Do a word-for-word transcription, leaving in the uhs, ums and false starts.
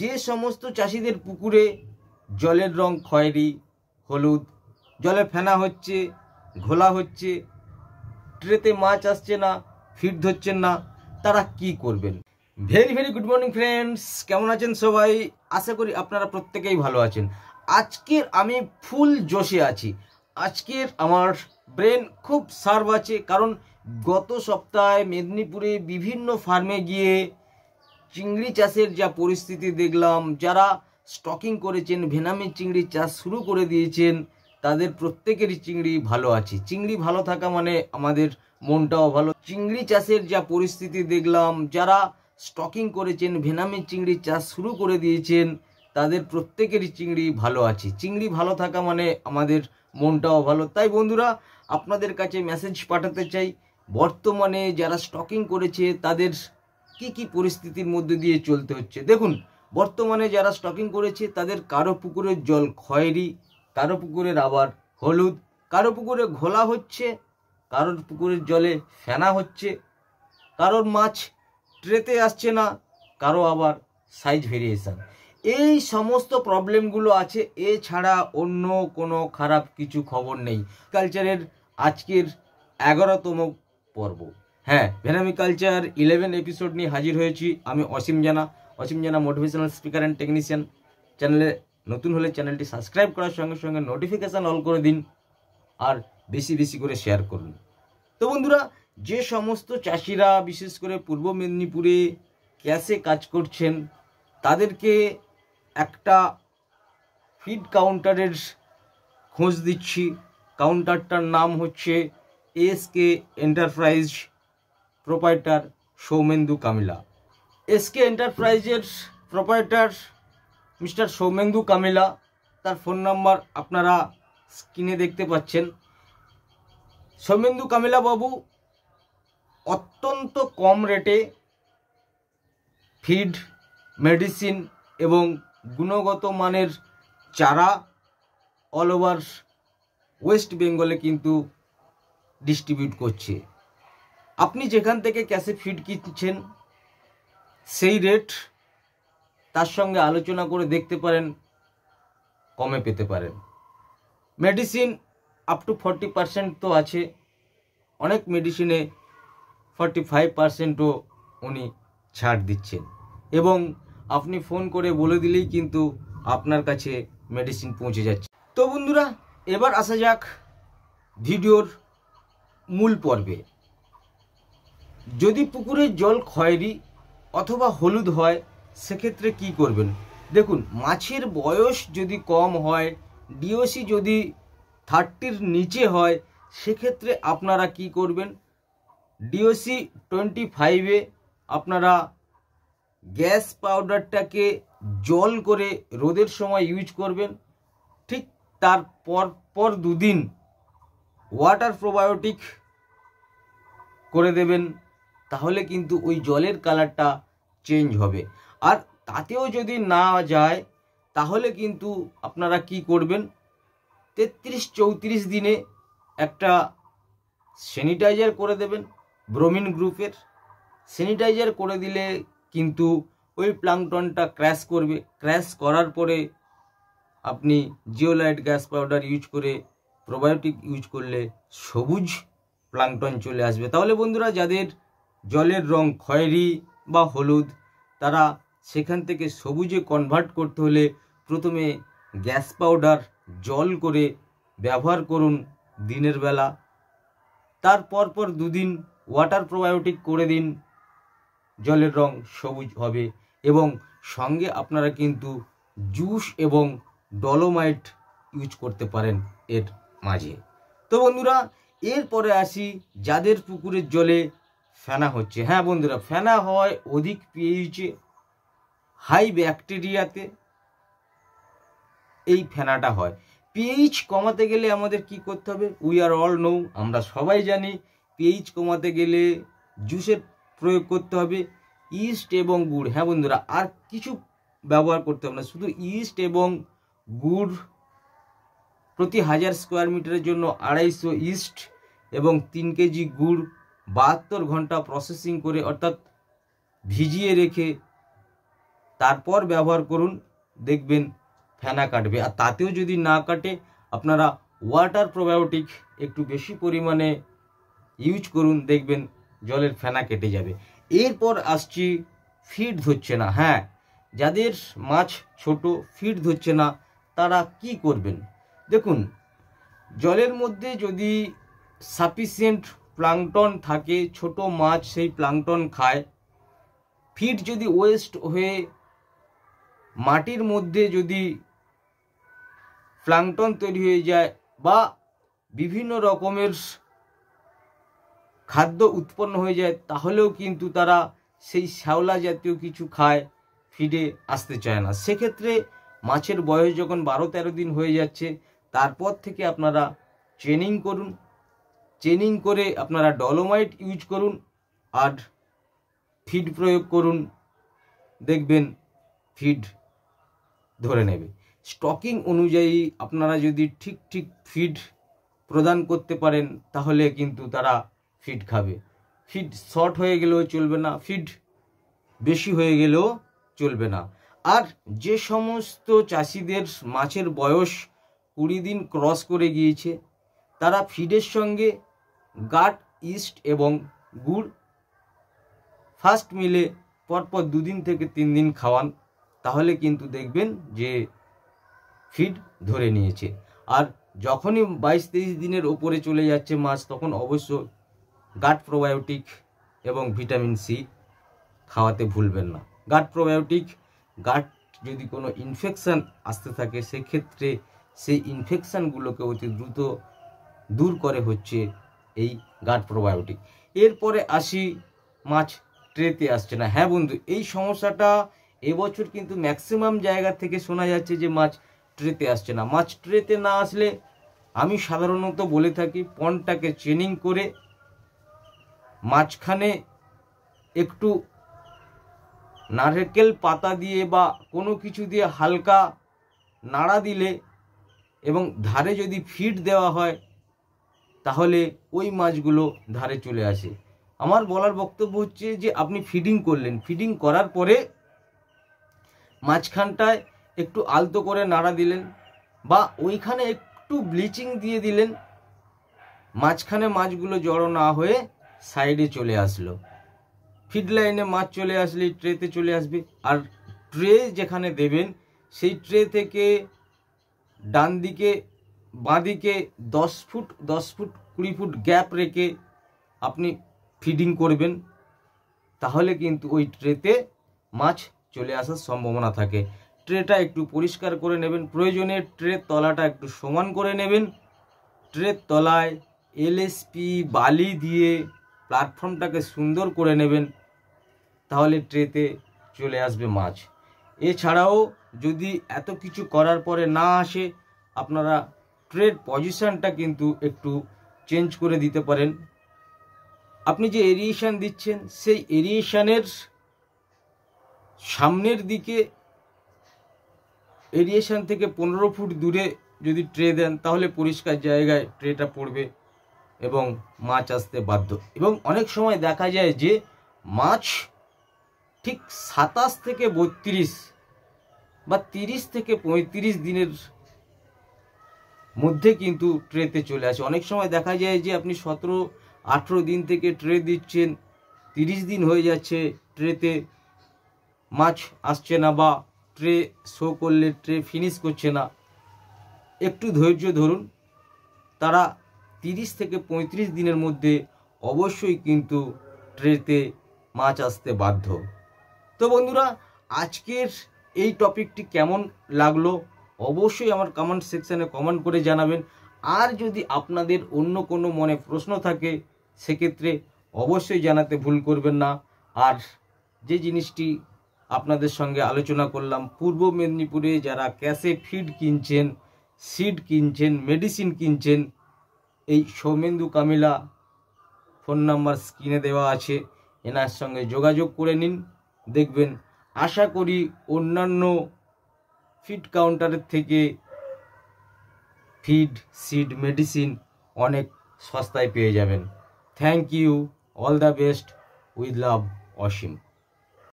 যে সমস্ত চাষীদের পুকুরে জলের রং খয়েরি হলুদ, জলে ফেনা হচ্ছে, ঘোলা হচ্ছে, ট্রেতে মাছ আসছে না, ফিড ধরছেন না, তারা কি করবেন? Very very good morning friends, কেমন আছেন সবাই? আশা করি আপনারা প্রত্যেকেই ভালো আছেন। আজকের আমি ফুল জোশে আছি, আজকের আমার ব্রেন খুব শার্প আছে, কারণ গত সপ্তাহে মেদিনীপুরে বিভিন্ন ফার্মে গিয়ে চিংড়ি চাষের যা পরিস্থিতি দেখলাম, যারা স্টকিং করেছেন, ভেনামি চিংড়ি চাষ শুরু করে দিয়েছেন, তাদের প্রত্যেকেরই চিংড়ি ভালো আছে। চিংড়ি ভালো থাকা মানে আমাদের মনটাও ভালো। চিংড়ি চাষের যা পরিস্থিতি দেখলাম, যারা স্টকিং করেছেন, ভেনামি চিংড়ি চাষ শুরু করে দিয়েছেন, তাদের প্রত্যেকেরই চিংড়ি ভালো আছে। চিংড়ি ভালো থাকা মানে আমাদের মনটাও ভালো। তাই বন্ধুরা, আপনাদের কাছে মেসেজ পাঠাতে চাই, বর্তমানে যারা স্টকিং করেছে তাদের কি কি পরিস্থিতির মধ্যে দিয়ে চলতে হচ্ছে। দেখুন, বর্তমানে যারা স্টকিং করেছে তাদের কারো পুকুরের জল খয়েরি, কারো পুকুরের আবার হলুদ, কারো পুকুরে ঘোলা হচ্ছে, কারোর পুকুরের জলে ফেনা হচ্ছে, কারোর মাছ ট্রেতে আসছে না, কারো আবার সাইজ ভেরিয়েশন। এই সমস্ত প্রবলেমগুলো আছে, এছাড়া অন্য কোনো খারাপ কিছু খবর নেই। কালচারের আজকের এগারোতম পর্ব, হ্যাঁ ভেনামি কালচার ইলেভেন এপিসোড নিয়ে হাজির হয়েছি। আমি অসীম জানা, অসীম জানা মোটিভেশনাল স্পিকার অ্যান্ড টেকনিশিয়ান। চ্যানেলে নতুন হলে চ্যানেলটি সাবস্ক্রাইব করার সঙ্গে সঙ্গে নোটিফিকেশান অল করে দিন, আর বেশি বেশি করে শেয়ার করুন। তো বন্ধুরা, যে সমস্ত চাষিরা বিশেষ করে পূর্ব মেদিনীপুরে ক্যাশে কাজ করছেন, তাদেরকে একটা ফিড কাউন্টারের খোঁজ দিচ্ছি। কাউন্টারটার নাম হচ্ছে S K enterprise, proprietor Soumendu Kamila. S K এন্টারপ্রাইজের প্রোপাইটার মিস্টার সৌমেন্দু কামিলা, তার ফোন নাম্বার আপনারা স্ক্রিনে দেখতে পাচ্ছেন। সৌমেন্দু কামিলা বাবু অত্যন্ত কম রেটে ফিড, মেডিসিন এবং গুণগত মানের চারা অল ওভার ওয়েস্ট বেঙ্গলে কিন্তু ডিস্ট্রিবিউট করছে। আপনি যেখান থেকে ক্যাশে ফিড কিনছেন সেই রেট তার সঙ্গে আলোচনা করে দেখতে পারেন, কমে পেতে পারেন। Medicine up to forty percent তো আছে, অনেক মেডিসিনে ফর্টি ফাইভ পার্সেন্টও উনি ছাড় দিচ্ছেন, এবং আপনি ফোন করে বলে দিলেই কিন্তু আপনার কাছে মেডিসিন পৌঁছে যাচ্ছে। তো বন্ধুরা, এবার আসা যাক ভিডিওর মূল পর্বে। যদি পুকুরের জল খয়েরি অথবা হলুদ হয় সেক্ষেত্রে কি করবেন? দেখুন, মাছের বয়স যদি কম হয়, ডিওসি যদি থার্টির নিচে হয়, সেক্ষেত্রে আপনারা কি করবেন? ডিওসি টোয়েন্টি ফাইভে আপনারা গ্যাস পাউডারটাকে জল করে রোদের সময় ইউজ করবেন। ঠিক তার পর পর দুদিন ওয়াটার প্রোবায়োটিক করে দেবেন, তাহলে কিন্তু ওই জলের কালারটা চেঞ্জ হবে। আর তাতেও যদি না যায়, তাহলে কিন্তু আপনারা কি করবেন? তেত্রিশ চৌত্রিশ দিনে একটা স্যানিটাইজার করে দেবেন, ব্রোমিন গ্রুপের। স্যানিটাইজার করে দিলে কিন্তু ওই প্লাঙ্কটনটা ক্র্যাশ করবে। ক্র্যাশ করার পরে আপনি জিওলাইট গ্যাস পাউডার ইউজ করে প্রোবায়োটিক ইউজ করলে সবুজ প্লাঙ্কটন চলে আসবে। তাহলে বন্ধুরা, যাদের জলের রং খয়েরি বা হলুদ, তারা সেখান থেকে সবুজে কনভার্ট করতে হলে প্রথমে গ্যাস পাউডার জল করে ব্যবহার করুন দিনের বেলা, তারপর পর দুদিন ওয়াটার প্রোবায়োটিক করে দিন, জলের রং সবুজ হবে। এবং সঙ্গে আপনারা কিন্তু জুস এবং ডলোমাইট ইউজ করতে পারেন এর মাঝে। তো বন্ধুরা, এরপরে আসি যাদের পুকুরের জলে ফেনা হচ্ছে। হ্যাঁ বন্ধুরা, ফেনা হয় অধিক পিএইচে, হাই ব্যাকটেরিয়াতে এই ফেনাটা হয়। পিএইচ কমাতে গেলে আমাদের কি করতে হবে? উই আর অল নো, আমরা সবাই জানি পিএইচ কমাতে গেলে জুসের প্রয়োগ করতে হবে, ইস্ট এবং গুড়। হ্যাঁ বন্ধুরা, আর কিছু ব্যবহার করতে হবে না, শুধু ইস্ট এবং গুড়। প্রতি হাজার স্কোয়ার মিটারের জন্য আড়াইশো ইস্ট এবং তিন কেজি গুড় বাহাত্তর ঘন্টা প্রসেসিং করে, অর্থাৎ ভিজিয়ে রেখে तारपर व्यवहार करुन देखबेन फेना काटबे। आर तातेओ जोदि ना काटे आपनारा वाटार प्रोबायोटिक एकटु बेशी परिमाणे यूज करुन देखबेन जलेर फेना केटे जाबे। एरपर आसछि फिट धरछे ना। हाँ, जादेर माछ छोटो फिट धरछे ना तारा कि करबेन? देखुन जलेर मध्य जोदि साफिशिएंट प्लांकटन थाके छोटो माछ सेई प्लांकटन खाय। फिट जोदि वेस्ट होये माटिर मध्य जोदि प्लांकटन तैरी हये जाय बा विभिन्न रकमेर खाद्य उत्पन्न हो जाए ताहलेও किन्तु तारा सेई श्यावला जातीय किछु खाय, फिडे आसते चाय ना। से क्षेत्रे माछेर बयस जखन बारो तेरो दिन हो जाच्छे तारपर थेके आपनारा ट्रेनिंग करुन। ट्रेनिंग करे आपनारा डलोमाइट यूज करुन आर फिड प्रयोग करुन, देखबेन फिड धरे नेबे। स्टकिंग अनुयायी आपनारा यदि ठीक ठीक फिड प्रदान करते पारेन ताहले किन्तु तारा फिड खाबे। फिड शर्ट हो गेलेও चलबे ना, फिड बेशी हो गेलेও चलबे ना। आर जे समस्त चाषीदेर माछेर बयस बीस दिन क्रस करे गियेछे तारा फिडेर संगे गाट इस्ट एवं गुड़ फास्ट मिले परपर दुदिन थेके तीन दिन खावान ताहले किन्तु देखबेन जे फिड धरे नियेछे। आर जखनी बाईश तेईश दिनेर ओपरे चले जाच्छे माछ तखन अवश्य गाट प्रोबायोटिक एवं भिटामिन सी खावाते भूलबेन ना। गाट प्रोबायोटिक गाट यदि कोनो इनफेक्शन आसते थाके से क्षेत्रे से इनफेक्शनगुलोके अति द्रुत दूर करे होच्छे एई गाट प्रोबायोटिक। एरपरे आसि माछ ट्रेते आसछे ना। हाँ बंधु, एई समस्याटा এবছর কিন্তু ম্যাক্সিমাম জায়গা থেকে শোনা যাচ্ছে যে মাছ ট্রেতে আসছে না। মাছ ট্রেতে না আসলে আমি সাধারণত বলে থাকি পন্ডটাকে চেনিং করে মাছখানে একটু নারকেল পাতা দিয়ে বা কোনো কিছু দিয়ে হালকা নাড়া দিলে এবং ধারে যদি ফিড দেওয়া হয় তাহলে ওই মাছগুলো ধারে চলে আসে। আমার বলার বক্তব্য হচ্ছে যে আপনি ফিডিং করলেন, ফিডিং করার পরে মাছখানটায় একটু আলতো করে নাড়া দিলেন বা ওইখানে একটু ব্লিচিং দিয়ে দিলেন, মাছখানে মাছগুলো জড়ো না হয়ে সাইডে চলে আসলো। ফিড লাইনে মাছ চলে আসলে ট্রেতে চলে আসবে। আর ট্রে যেখানে দেবেন সেই ট্রে থেকে ডান দিকে বাঁ দিকে দশ ফুট দশ ফুট কুড়ি ফুট গ্যাপ রেখে আপনি ফিডিং করবেন তাহলে কিন্তু ওই ট্রেতে মাছ চলে আসার সম্ভাবনা থাকে। ট্রেটা একটু পরিষ্কার করে নেবেন, প্রয়োজনে ট্রে তলাটা একটু সমান করে নেবেন। ট্রের তলায় এলএসপি বালি দিয়ে প্ল্যাটফর্মটাকে সুন্দর করে নেবেন তাহলে ট্রেতে চলে আসবে মাছ। এছাড়াও যদি এত কিছু করার পরে না আসে আপনারা ট্রের পজিশনটা কিন্তু একটু চেঞ্জ করে দিতে পারেন। আপনি যে এরিয়েশন দিচ্ছেন সেই এরিয়েশনের सामनेर दिके एरिएशन थेके पंद्रह फुट दूरे यदि ट्रे दें ताहले परिष्कार जायगाय ट्रेटा पड़बे एवं माछ आसते बाध्य। एवं अनेक समय देखा जाए जे माछ ठीक सत्ताईश थेके बत्रीश बा तीरिश थेके पैंतीरिश दिनेर मध्य किन्तु ट्रेते चले आसे। अनेक समय देखा जाए जे आपनि सतरो अठारो दिन थेके ट्रे दिच्छेन, तीरिश दिन हो जाच्छे ट्रेते माछ आसछे ना बा ट्रे शो करले ट्रे फिनिश करछे ना। एकटू धैर्य धरुन, तारा तीरिश थेके पैंतीरिश दिनेर मध्य अवश्यई किन्तु ट्रेते माछ आसते बाध्य। तो बंधुरा आजकेर एई टपिकटी केमन लागलो अवश्यई आमार कमेंट सेक्शने कमेंट करे जानाबेन। आर जोदि आपनादेर अन्य कोनो मने प्रश्न थाके से क्षेत्रे अवश्यई जानाते भूल करबेन ना। आर जे जिनिसटी आपनादेर संगे आलोचना करलाम पूर्व मेदिनीपुरे जारा कैसे फिड किनछेन, सीड किनछेन, मेडिसिन किनछेन, एई सौमेन्दु कामिला फोन नम्बर स्क्रिने देवा आछे, एनार संगे जोगाजोग करे निन। देखबेन आशा करी अन्यान्य फिड काउंटारेर थेके फिड सीड मेडिसिन अनेक सस्ताय पेये जाबेन। Thank you, all the best, with love, Asim.